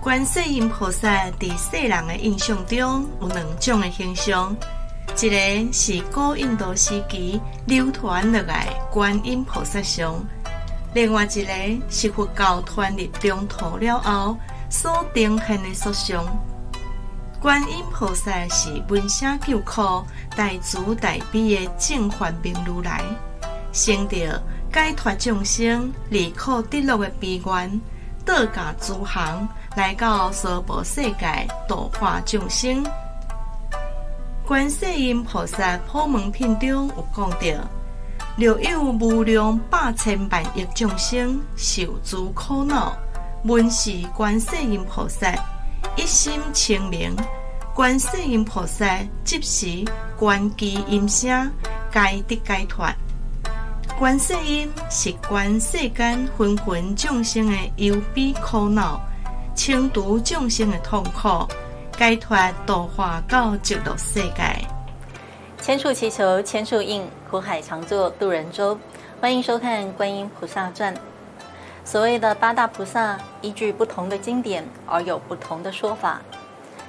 观世音菩萨在世人的印象中有两种的形象，一个是古印度时期流传下来观音菩萨像，另外一个是佛教传入中土了后所定现的塑像。观音菩萨是文声救苦、大慈大悲的正法明如来，成就解脱众生离苦得乐的悲愿，倒驾慈航来到娑婆世界度化众生。观世音菩萨普门品中有讲到，若有无量百千万亿众生受诸苦恼，闻是观世音菩萨，一心清明。观世音菩萨即时观其音声，皆得解脱。观世音是观世间芸芸众生的忧悲苦恼，清除众生的痛苦，解脱度化到极乐世界。千处祈求千处应，苦海常作渡人舟。欢迎收看《观音菩萨传》。所谓的八大菩萨，依据不同的经典而有不同的说法。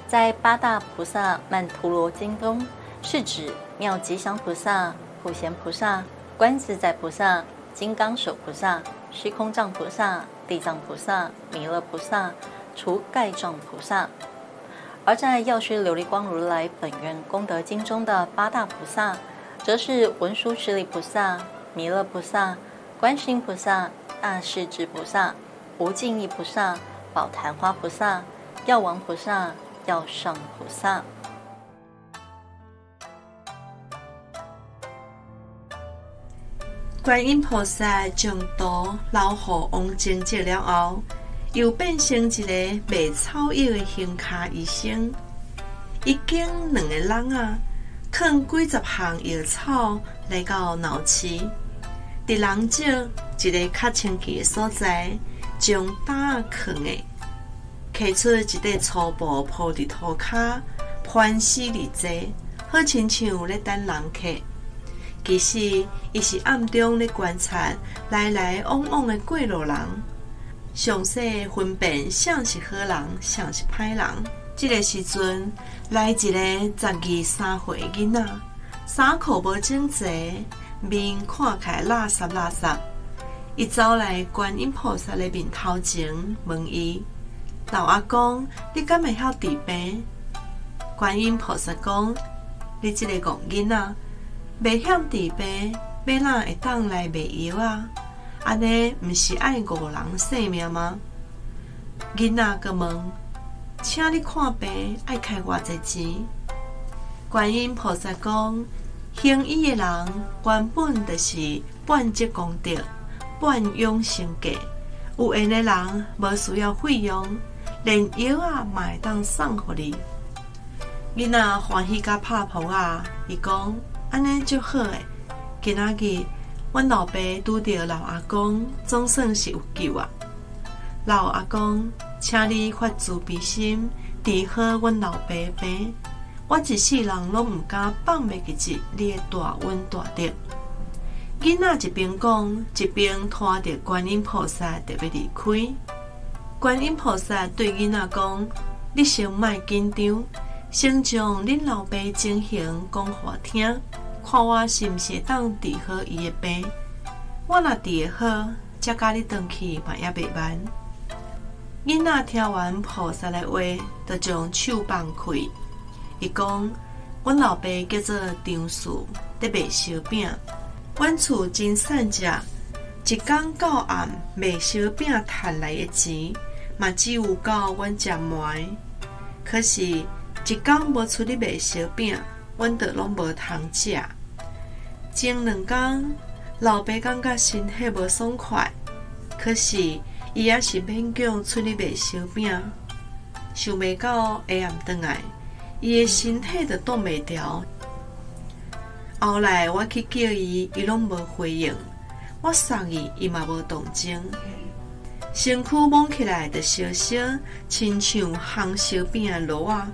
在《八大菩萨曼陀罗经》中，是指妙吉祥菩萨、普贤菩萨、观自在菩萨、金刚手菩萨、虚空藏菩萨、地藏菩萨、弥勒菩萨、除盖障菩萨。而在《药师琉璃光如来本愿功德经》中的八大菩萨，则是文殊师利菩萨、弥勒菩萨、观世音菩萨、大势至菩萨、无尽意菩萨、宝昙花菩萨、药王菩萨、药上菩萨。观音菩萨将道留给王精接了后，又变成一个卖草药的行脚医生，已经两个人啊，放几十项药草来到闹市，在人少一个较清气的所在，将担放的，摕出一块粗布铺在涂骹，盘丝而坐，好亲像咧等人客。其实，伊是暗中咧观察来来往往的过路人。详细分辨谁是好人，谁是歹人。这个时阵，来一个12、13岁的囡仔，衫裤无整齐，面看起来垃圾垃圾。伊走来观音菩萨的面头前，问伊：老阿公，你敢会晓治病？观音菩萨讲：你这个戆囡仔，袂晓治病，要哪会当来卖药啊？安尼毋是爱误人性命吗？囡仔个问，请你看病爱开偌济钱？观音菩萨讲，行医的人原本就是半职功德，半养生格。有缘的人无需要费用，连药啊嘛会当送互你。囡仔欢喜甲拍扑啊！伊讲安尼就好诶，今仔日。阮老爸拄到老阿公，总算是有救啊！老阿公，请你发慈悲心，治好阮老爸病。我一世人拢毋敢放袂记你的大恩大德。囡仔一边讲，一边拖着观音菩萨特别离开。观音菩萨对囡仔讲：你先莫紧张，先将恁老爸情形讲互我听。看我是不是当治好伊的病，我若治得好，才甲你转去嘛也袂慢。囡仔听完菩萨的话，就将手放开。伊讲：阮老爸叫做张树，伫卖烧饼。阮厝真善食，一工到暗卖烧饼赚来的钱，嘛只有够阮食糜。可是，一工无出去卖烧饼，阮就拢无通食。前两天，老爸感觉身体无爽快，可是伊也是勉强出去卖烧饼。想袂到下暗顿来，伊的身体就挡袂牢。后来我去叫伊，伊拢无回应；我送伊，伊嘛无动静。身躯摸起来就小小，亲像烘烧饼的炉啊！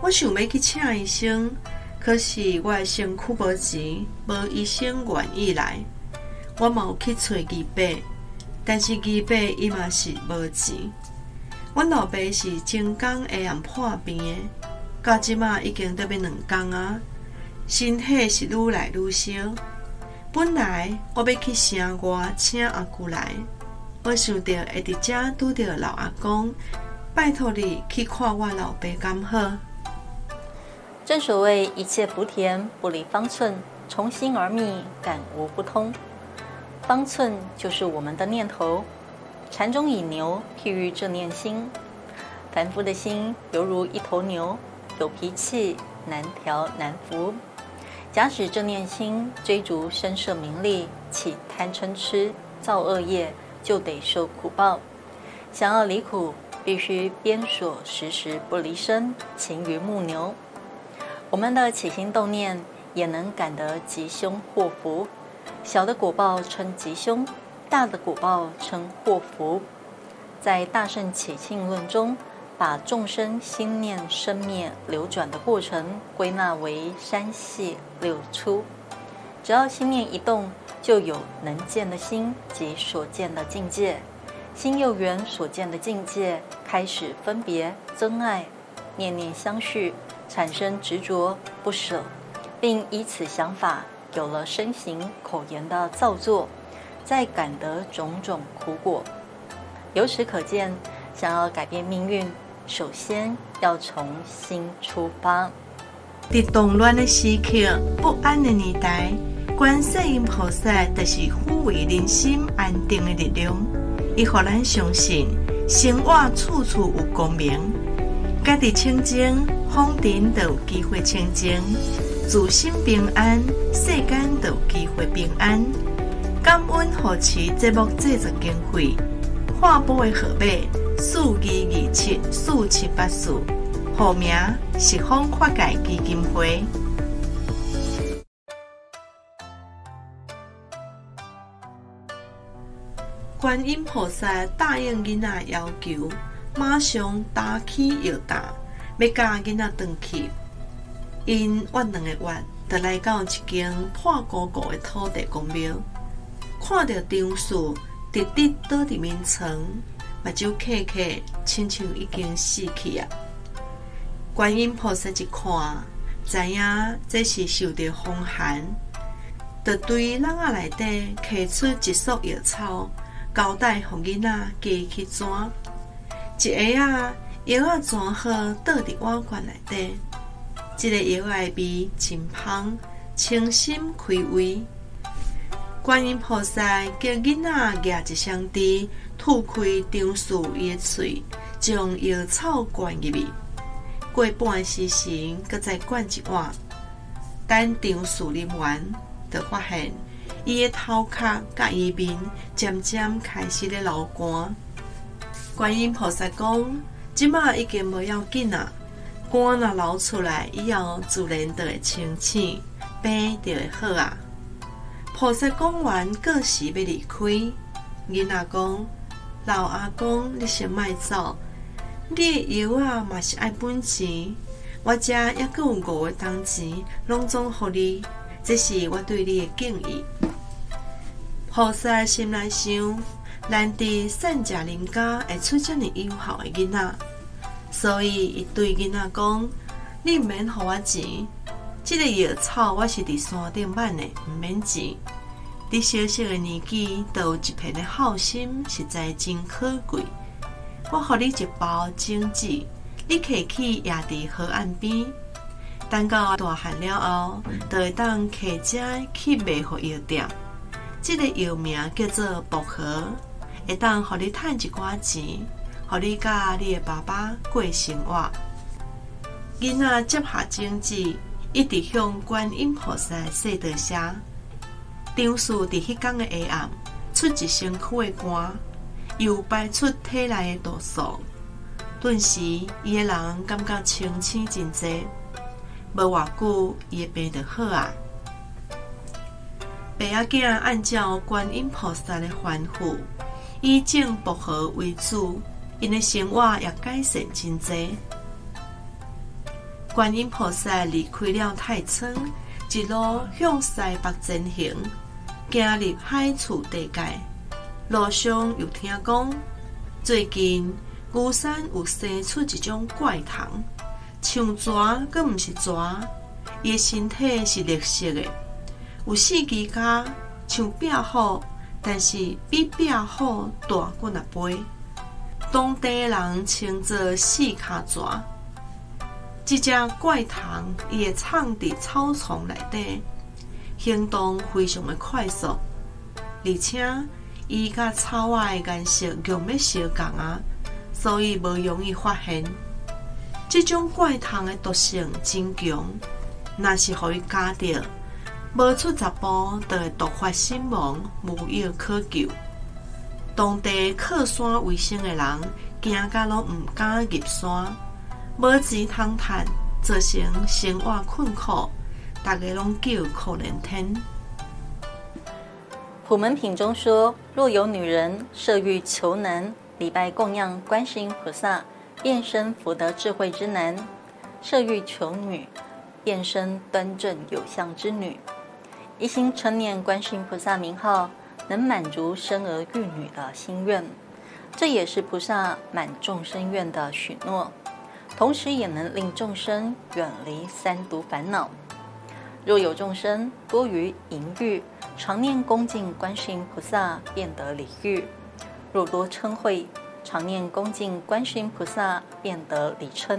我想要去请医生。可是我的身躯无钱，无医生愿意来。我也有去找二伯，但是二伯伊嘛是无钱。阮老爸是前工下暗破病的，到即马已经得要2天啊，身体是愈来愈小。本来我要去城外请阿舅来，我想到会伫遮拄着老阿公，拜托你去看我老爸敢好。正所谓一切福田不离方寸，从心而觅，感无不通。方寸就是我们的念头。禅宗以牛譬喻这念心，凡夫的心犹如一头牛，有脾气，难调难服。假使这念心追逐声色名利，起贪嗔痴，造恶业，就得受苦报。想要离苦，必须鞭索时时不离身，勤于牧牛。我们的起心动念也能感得吉凶祸福，小的果报称吉凶，大的果报称祸福。在《大圣起信论》中，把众生心念生灭流转的过程归纳为3系6出。只要心念一动，就有能见的心及所见的境界。心又缘所见的境界开始分别增爱，念念相续，产生执着不舍，并依此想法有了身形口言的造作，再感得种种苦果。由此可见，想要改变命运，首先要从心出发。在动乱的时刻、不安的年代，观世音菩萨就是抚慰人心、安定的力量。伊予咱相信，生活处处有光明，家己清净，风尘就有机会清净；自心平安，世间就有机会平安。感恩扶持节目制作经费，话播的号码42274784，号名是方法界基金会。观音菩萨答应囡仔要求，马上打起药单，要教囡仔回去。因2个月，就来到一间破古古的土地公庙。看到张树直直倒伫眠床，目睭黑黑，亲像已经死去啊！观音菩萨一看，知影这是受着风寒，就对笼仔内底摕出一束药草，交代互囡仔加去煎。一下啊，药啊煎好，倒伫碗罐内底。这个药的味真香，清新开胃。观音菩萨叫囡仔举一双猪，吐开张树伊的嘴，将药草灌入去。过半时辰，搁再灌一碗。等张树啉完，就发现伊的头壳甲伊面渐渐开始咧流汗。观音菩萨讲：，即马已经无要紧啦，汗若流出来以后，自然就会清醒，病就会好啊。菩萨讲完，过时要离开。囡仔讲：“老阿公，你先莫走，你的药啊嘛是爱本钱，我遮还阁有5个铜钱，拢总互你，这是我对你的敬意。”菩萨心内想：咱伫善食人家会出遮尼优秀的囡仔，所以伊对囡仔讲：“你毋免互我钱。”这个药草我是在山顶买的，不免钱。你小小的年纪，就有一片的好心，实在真可贵。我给你一包种子，你可以去野地河岸边。等到大汉了后，就会当摕只去卖给药店。这个药名叫做薄荷，会当给你赚一寡钱，给你甲你的爸爸过生活。囡仔接下种子。一直向观音菩萨说道谢。张树在那天的下暗出一身躯的汗，又排出体内的毒素，顿时他的人感觉清醒很多。没多久，他的病就好了。白阿囝按照观音菩萨的吩咐，以种薄荷为主，他的生活也改善很多。观音菩萨离开了太仓，一路向西北前行，行入海厝地界。路上又听讲，最近牛山有生出一种怪虫，像蛇，阁毋是蛇，伊的身体是绿色的，有四只脚，像壁虎，但是比壁虎大几啊倍。当地人称作四脚蛇。这只怪虫伊会藏伫草丛内底，行动非常的快速，而且伊甲草外的颜色强要相共啊。所以无容易发现，这种怪虫的毒性真强，若是互伊咬到，无出十步就会毒发身亡，无药可救。当地靠山为生的人，惊到拢毋敢入山，无钱通趁，造成生活困苦，大家拢叫苦连天。普门品中说，若有女人设欲求男，礼拜供养观世音菩萨，变身福德智慧之男；设欲求女，变身端正有相之女。一心称念观世音菩萨名号，能满足生儿育女的心愿，这也是菩萨满众生愿的许诺，同时也能令众生远离三毒烦恼。若有众生多于淫欲，常念恭敬观世音菩萨，便得离欲。若多嗔恚，常念恭敬观世音菩萨，便得离嗔；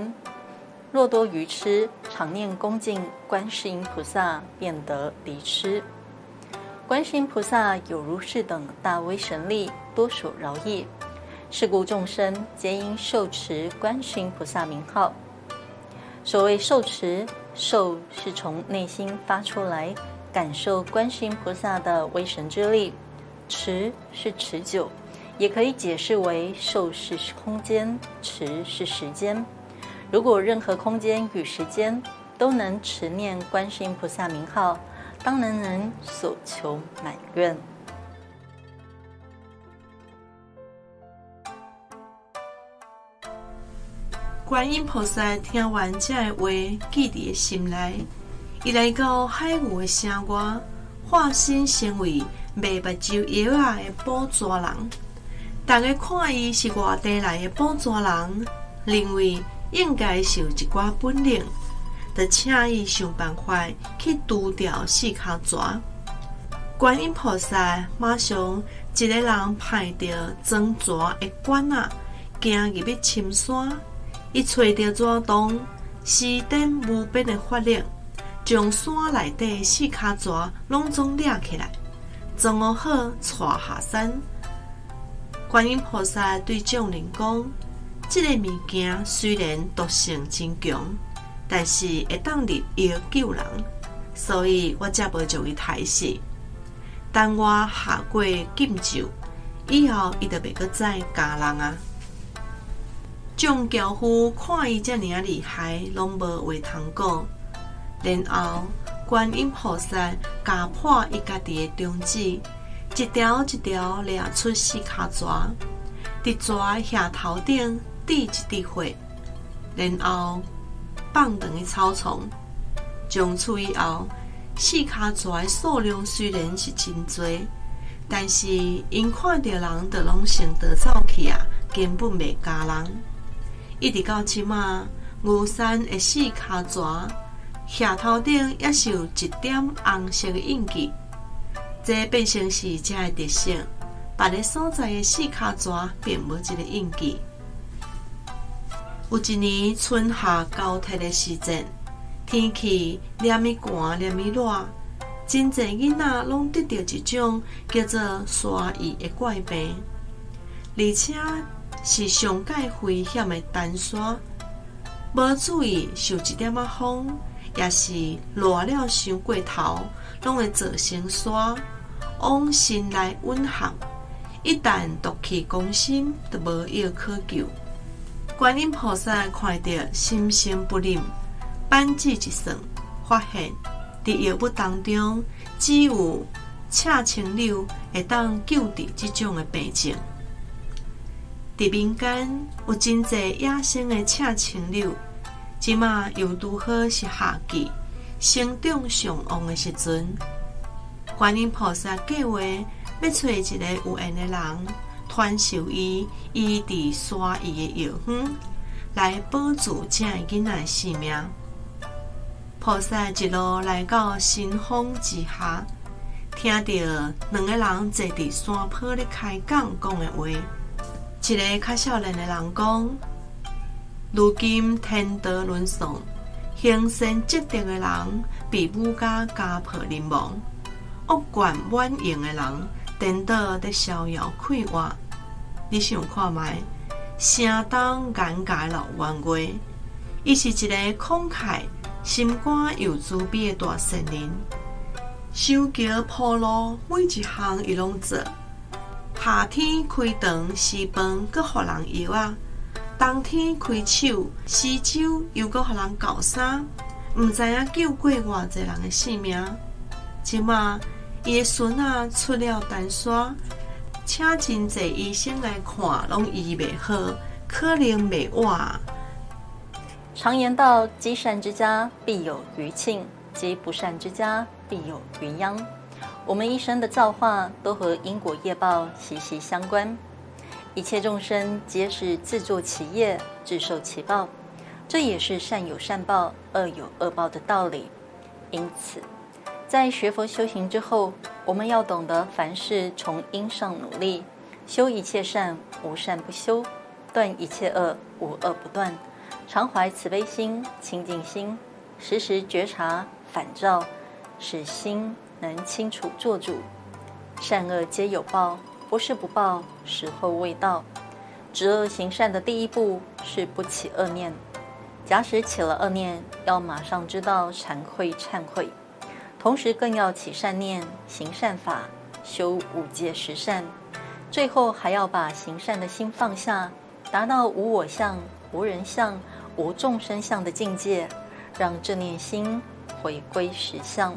若多愚痴，常念恭敬观世音菩萨，便得离痴。观世音菩萨有如是等大威神力，多所饶益。是故众生皆应受持观世音菩萨名号。所谓受持，受是从内心发出来，感受观世音菩萨的威神之力；持是持久。也可以解释为受是空间，持是时间。如果任何空间与时间都能持念观世音菩萨名号，当然能所求满愿。观音菩萨听完这些话，记在心内，伊来到海牛的城外，化身成为卖目睭药啊的捕蛇人。大家看伊是外地来的捕蛇人，认为应该是有一寡本领，就请伊想办法去除掉四脚蛇。观音菩萨马上一个人派着装蛇的管啊，行入去深山，伊找着蛇洞，施展无边的法力，将山内底四脚蛇拢总抓起来，装好带下山。观音菩萨对众人讲：这个物件虽然毒性真强，但是会当入药救人，所以我才无将伊杀死。等我下过禁咒，以后伊就袂阁再咬人啊！众樵夫看伊遮尔啊厉害，拢无话通讲。然后观音菩萨咬破伊家己的中指。一条一条掠出四脚蛇，伫蛇下头顶滴一滴血，然后放长去草丛。从此以后，四脚蛇的数量虽然是真多，但是因看到人就拢先逃走去啊，根本袂咬人。一直到即马，牛山的四脚蛇下头顶也是有一点红色的印记。这变成是这个特性，别个所在的四脚蛇并无这个印记。有一年春夏交替的时节，天气黏咪寒黏咪热，真侪囡仔拢得到一种叫做沙疥的怪病，而且是上界危险的单沙。无注意受一点仔风，也是热了伤过头。拢会造成沙往心内蕴含，一旦毒气攻心，就无药可救。观音菩萨看到心生不忍，扳指一算，发现伫药物当中只有赤青柳会当救治这种的病症。伫民间有真济野生的赤青柳，即马又拄好是夏季。生长上旺的时阵，观音菩萨计划要找一个有缘的人，带传授伊医治山医的药方，来保住这囡仔的性命。菩萨一路来到神风之下，听到两个人坐伫山坡咧开讲讲的话，一个较少年的人讲：如今天道沦丧，行善积德的人被武家家破人亡，恶贯满盈的人颠倒在逍遥快活。你想看卖？相当尴尬老冤家，伊是一个慷慨、心肝又慈悲的大善人，修桥铺路，每一项伊拢做。夏天开肠施饭，阁予人药啊；冬天开手施酒，又阁予人搞衫。毋知影救过偌济人的性命。即马伊的孙仔出了单山，请真济医生来看，拢医袂好，可能袂活。常言道：积善之家必有余庆，积不善之家必有余殃。我们一生的造化都和因果业报息息相关，一切众生皆是自作其业，自受其报，这也是善有善报，恶有恶报的道理。因此在学佛修行之后，我们要懂得凡事从因上努力，修一切善，无善不修，断一切恶，无恶不断，常怀慈悲心、清净心，时时觉察反照，使心能清楚做主。善恶皆有报，不是不报，时候未到。止恶行善的第一步是不起恶念，假使起了恶念，要马上知道惭愧忏悔，同时更要起善念，行善法，修五戒十善，最后还要把行善的心放下，达到无我相、无人相、无众生相的境界，让这念心回归实相。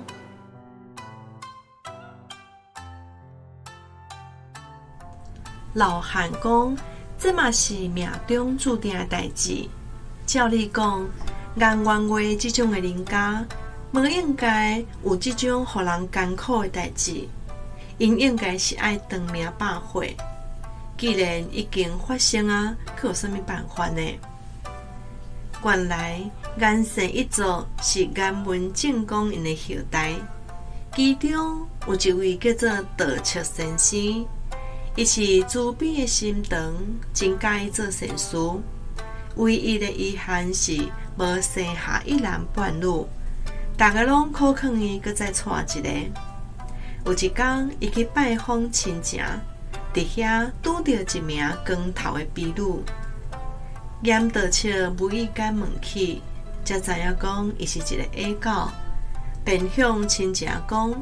老汉讲，这嘛是命中注定的代志。照理讲，颜冤家这种的人家，无应该有这种让人艰苦的代志，因应该是爱长命百岁。既然已经发生啊，可有什么办法呢？原来颜氏一族是颜文正公因的后代，其中有一位叫做道彻先生，他是慈悲的心肠，真喜欢做善事。唯一的遗憾是无生下一男半女，大家拢苦劝伊搁再娶一个。有一天，伊去拜访亲戚，伫遐拄到一名光头的婢女，严道彻无意间问起，才知影讲伊是一个矮狗，便向亲戚讲，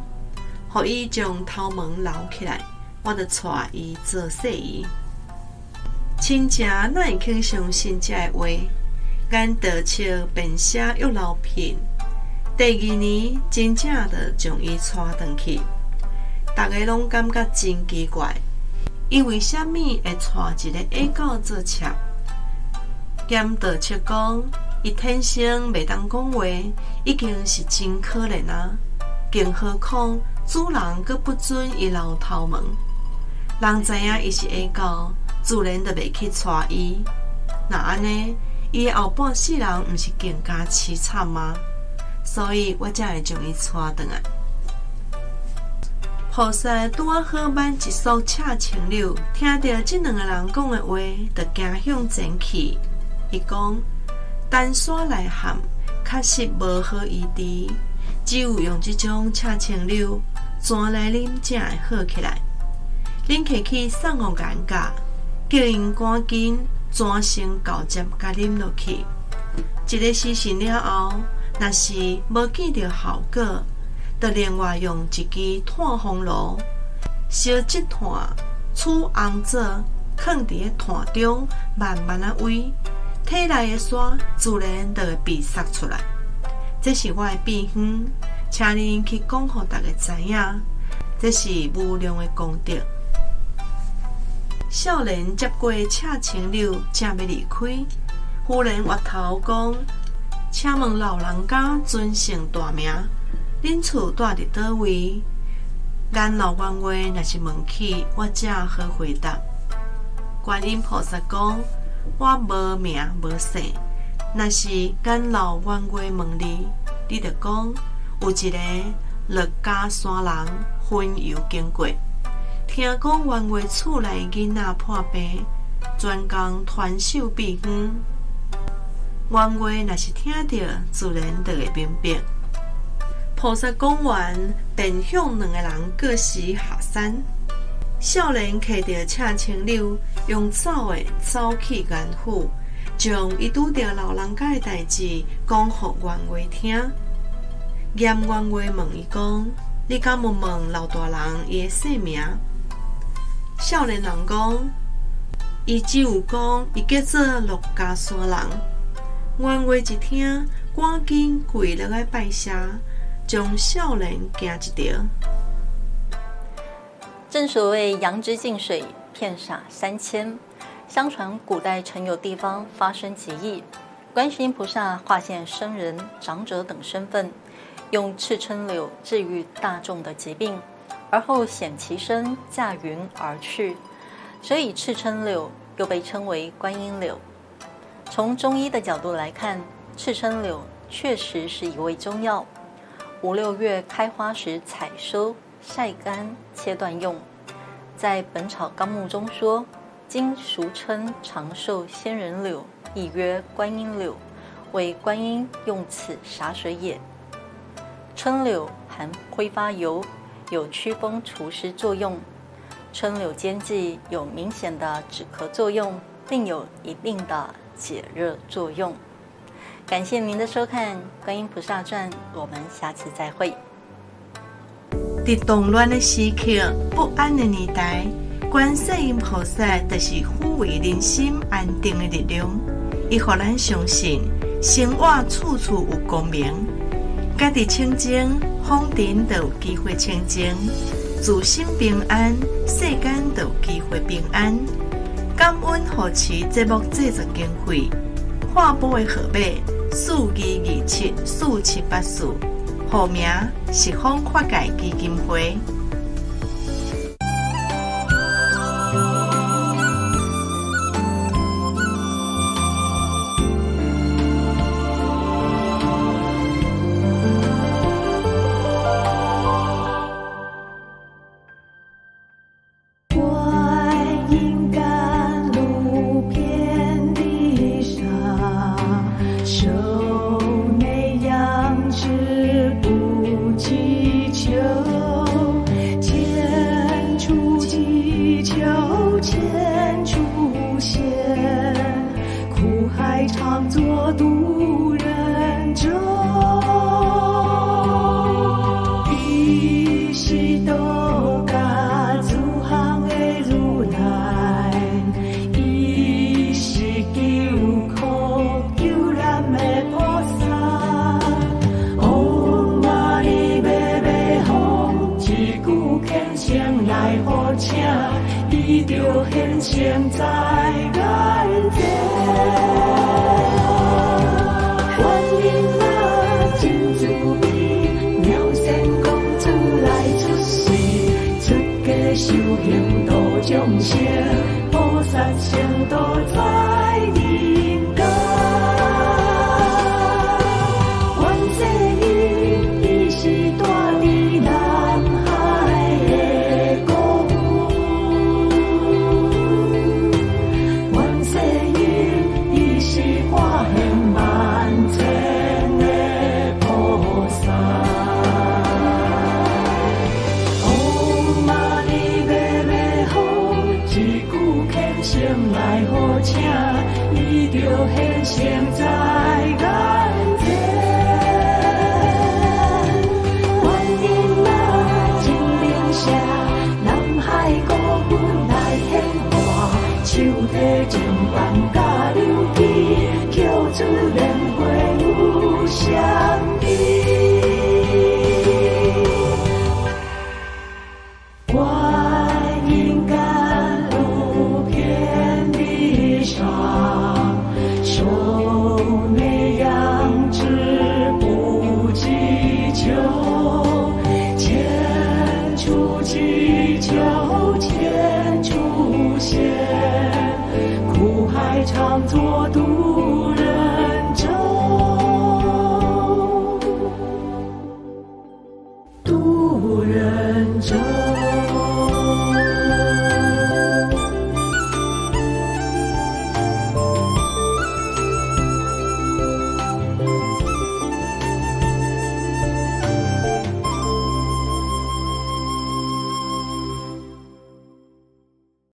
予伊将头毛留起来，我就娶伊做媳妇。亲戚哪会肯相信这个话？严道彻便写玉楼聘，第二年真正的将伊娶回去，大家拢感觉真奇怪。伊为什么会娶一个矮狗做妾？严道彻讲，伊天生袂当讲话，已经是真可怜啊！更何况主人佫不准伊留头毛，人知影伊是矮狗，自然就袂去娶伊。那安尼，伊后半世人毋是更加凄惨吗？所以我才会将伊娶回来。菩萨拄啊好挽一束赤青柳，听到这两个人讲的话，就行向前去。伊讲，单山内涵确实无好医治，只有用这种赤青柳泉来啉，才会好起来。恁客去送互人家，叫因赶紧泉先交接，甲啉落去。一个时辰了后，若是无见到效果，就另外用一支炭烘炉烧一炭，取红枣放伫炭中，慢慢啊煨，体内的沙自然就会被杀出来。这是我的秘方，请恁去讲给大家知影，这是无量的功德。少年接过赤青柳，正要离开，忽然回头讲，请问老人家尊姓大名？恁厝住伫叨位？颜老冤家若是问起，我才好回答。观音菩萨讲：我无名无姓，若是咱老冤家问你，你就讲有一个陆家山人分游经过，听讲冤家厝内囡仔破病，专工传授秘方。冤家若是听到，自然就会明白。菩萨讲完，便向两个人各施下山。少年摕着赤青柳，用走的走去安抚，将伊拄着老人家的代志讲互冤家听。严冤家问伊讲：你敢问问老大人伊的姓名？少年人讲：伊只有讲伊叫做陆家山人。冤家一听，赶紧跪落来拜谢。将少年惊一跳。正所谓杨枝近水，骗傻3000。相传古代曾有地方发生奇异，观世音菩萨化现僧人、长者等身份，用赤春柳治愈大众的疾病，而后显其身，驾云而去。所以赤春柳又被称为观音柳。从中医的角度来看，赤春柳确实是一味中药。5、6月开花时采收，晒干切断用。在《本草纲目》中说，今俗称长寿仙人柳，亦曰观音柳，为观音用此洒水也。春柳含挥发油，有祛风除湿作用。春柳煎剂有明显的止咳作用，并有一定的解热作用。感谢您的收看《观音菩萨传》，我们下次再会。在动乱的时刻、不安的年代，观世音菩萨就是抚慰人心、安定的力量。伊予咱相信，生活处处有光明。家己清净，风尘就有机会清净；自心平安，世间就有机会平安。感恩扶持节目制作经费，划拨的号码。42274784，户名是方法界基金会。手没呀当作渡人舟，渡人舟。